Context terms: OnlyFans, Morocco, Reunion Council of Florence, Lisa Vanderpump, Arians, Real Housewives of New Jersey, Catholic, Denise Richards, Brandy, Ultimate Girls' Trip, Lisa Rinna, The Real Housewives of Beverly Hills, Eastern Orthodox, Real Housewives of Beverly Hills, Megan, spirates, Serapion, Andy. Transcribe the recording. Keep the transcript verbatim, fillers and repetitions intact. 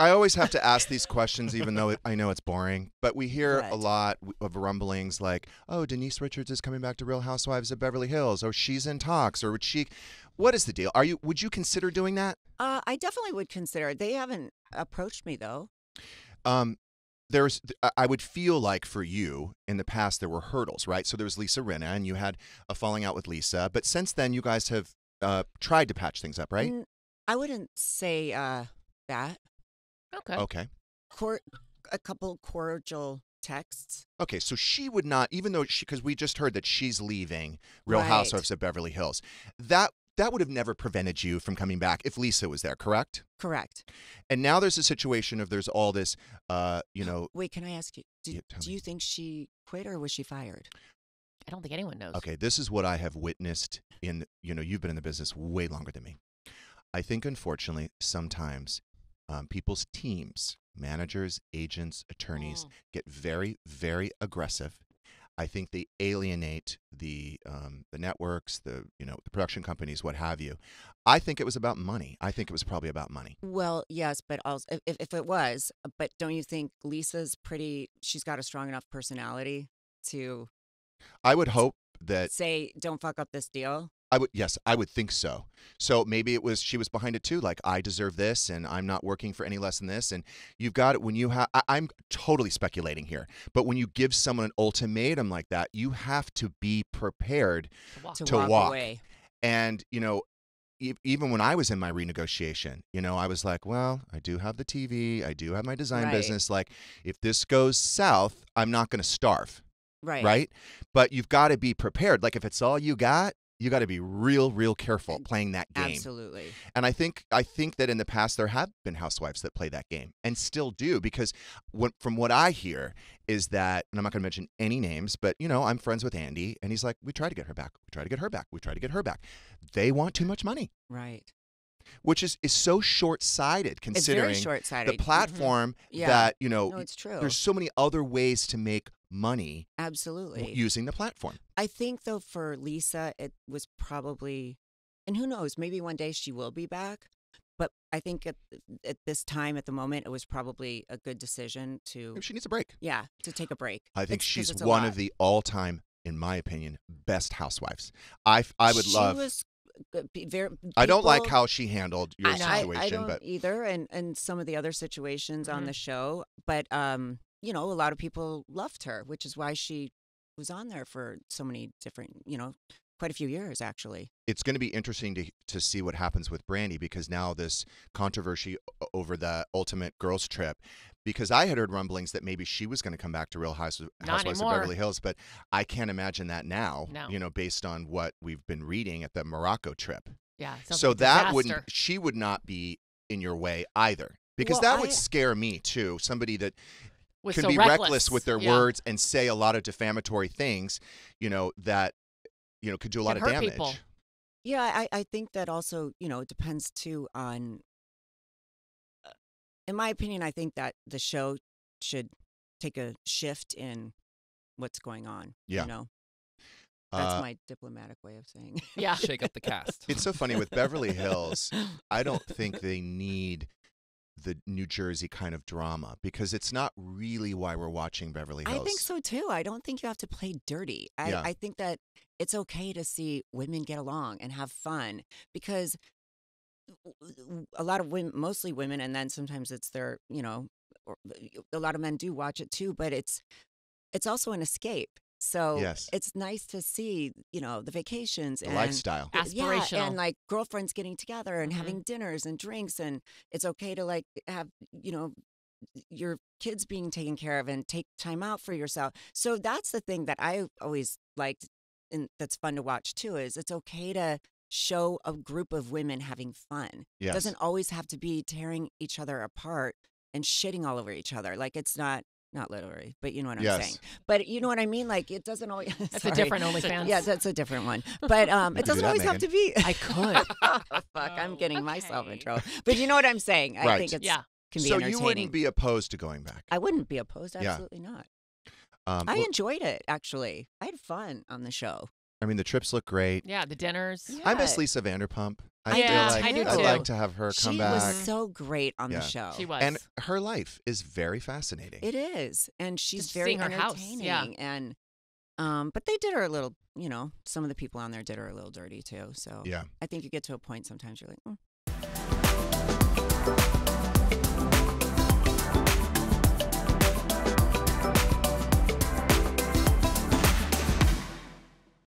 I always have to ask these questions, even though it, I know it's boring. But we hear right. a lot of rumblings like, oh, Denise Richards is coming back to Real Housewives of Beverly Hills, or she's in talks, or would she... What is the deal? Are you? Would you consider doing that? Uh, I definitely would consider it. They haven't approached me, though. Um, there's, I would feel like for you, in the past, there were hurdles, right? So there was Lisa Rinna, and you had a falling out with Lisa. But since then, you guys have uh, tried to patch things up, right? I wouldn't say uh, that. Okay. Okay. Cor- a couple cordial texts. Okay, so she would not, even though she, because we just heard that she's leaving Real right. Housewives of Beverly Hills. That that would have never prevented you from coming back if Lisa was there, correct? Correct. And now there's a situation of there's all this, uh, you know. Wait, can I ask you? Did, yeah, do me. you think she quit or was she fired? I don't think anyone knows. Okay, this is what I have witnessed in, you know, you've been in the business way longer than me. I think, unfortunately, sometimes Um, people's teams, managers, agents, attorneys, oh. get very, very aggressive. I think they alienate the um, the networks, the you know the production companies, what have you. I think it was about money. I think it was probably about money. Well, yes, but also if, if it was, but don't you think Lisa's pretty? She's got a strong enough personality to. I would hope that say don't fuck up this deal. I would yes, I would think so. So maybe it was she was behind it too. Like I deserve this, and I'm not working for any less than this. And you've got it when you have. I'm totally speculating here, but when you give someone an ultimatum like that, you have to be prepared to walk, to to walk, walk. away. And you know, e- even when I was in my renegotiation, you know, I was like, well, I do have the T V, I do have my design right. business. Like, if this goes south, I'm not going to starve. Right. Right. But you've got to be prepared. Like if it's all you got. You got to be real, real careful playing that game. Absolutely. And I think I think that in the past there have been housewives that play that game and still do because when, from what I hear is that, and I'm not going to mention any names, but you know I'm friends with Andy and he's like, we try to get her back, we try to get her back, we try to get her back. They want too much money. Right. Which is, is so short-sighted considering it's very short-sighted. The platform mm-hmm. yeah. that, you know, no, it's true. There's so many other ways to make money absolutely using the platform. I think, though, for Lisa, it was probably, and who knows, maybe one day she will be back. But I think at, at this time, at the moment, it was probably a good decision to... She needs a break. Yeah, to take a break. I think it's, she's one lot. of the all-time, in my opinion, best housewives. I, I would she love... Was Very, people, I don't like how she handled your I, situation. I, I don't but. either, and, and some of the other situations mm-hmm. on the show. But, um, you know, a lot of people loved her, which is why she was on there for so many different, you know, quite a few years, actually. It's going to be interesting to, to see what happens with Brandy because now this controversy over the Ultimate Girls' Trip, because I had heard rumblings that maybe she was going to come back to Real House, Housewives of Beverly Hills, but I can't imagine that now, no. you know, based on what we've been reading at the Morocco trip. Yeah. So like that wouldn't, she would not be in your way either because well, that would I, scare me too. Somebody that... can so be reckless. reckless with their yeah. words and say a lot of defamatory things, you know, that, you know, could do a lot of damage. People. Yeah, I, I think that also, you know, it depends too on, uh, in my opinion, I think that the show should take a shift in what's going on, yeah. you know. That's uh, my diplomatic way of saying. Yeah. Shake up the cast. It's so funny with Beverly Hills, I don't think they need... the New Jersey kind of drama because it's not really why we're watching Beverly Hills. I think so too. I don't think you have to play dirty. I, yeah. I think that it's okay to see women get along and have fun because a lot of women, mostly women, and then sometimes it's their, you know, a lot of men do watch it too, but it's it's also an escape. So yes. it's nice to see, you know, the vacations the and lifestyle, aspirational, yeah, and like girlfriends getting together and mm-hmm. having dinners and drinks, and it's okay to like have, you know, your kids being taken care of and take time out for yourself. So that's the thing that I always liked, and that's fun to watch too. Is it's okay to show a group of women having fun. Yes. It doesn't always have to be tearing each other apart and shitting all over each other. Like it's not. Not literally, but you know what I'm yes. saying. But you know what I mean? Like, it doesn't always... That's sorry. a different OnlyFans. Yeah, that's a different one. But um, it doesn't that, always Megan. have to be... I could. oh, fuck, oh, I'm getting okay. myself in trouble. But you know what I'm saying? I right. think it's yeah. can be so entertaining. So you wouldn't be opposed to going back? I wouldn't be opposed. Absolutely yeah. not. Um, I well, enjoyed it, actually. I had fun on the show. I mean, the trips look great. Yeah, the dinners. Yeah. I miss Lisa Vanderpump. I yeah, feel like I do too. I'd like to have her come she back. She was so great on yeah. the show. She was. And her life is very fascinating. It is. And she's Just very entertaining. House. Yeah. And um, but they did her a little, you know, some of the people on there did her a little dirty too. So yeah. I think you get to a point sometimes you're like, mm,